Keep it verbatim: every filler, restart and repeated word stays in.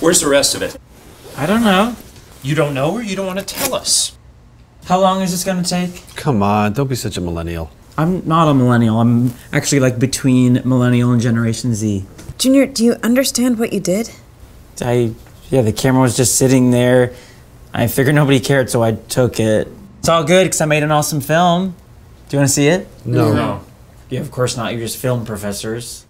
Where's the rest of it? I don't know. You don't know or you don't want to tell us? How long is this going to take? Come on, don't be such a millennial. I'm not a millennial. I'm actually like between millennial and Generation Z. Junior, do you understand what you did? I, yeah, the camera was just sitting there. I figured nobody cared, so I took it. It's all good because I made an awesome film. Do you want to see it? No. No. Yeah, of course not. You're just film professors.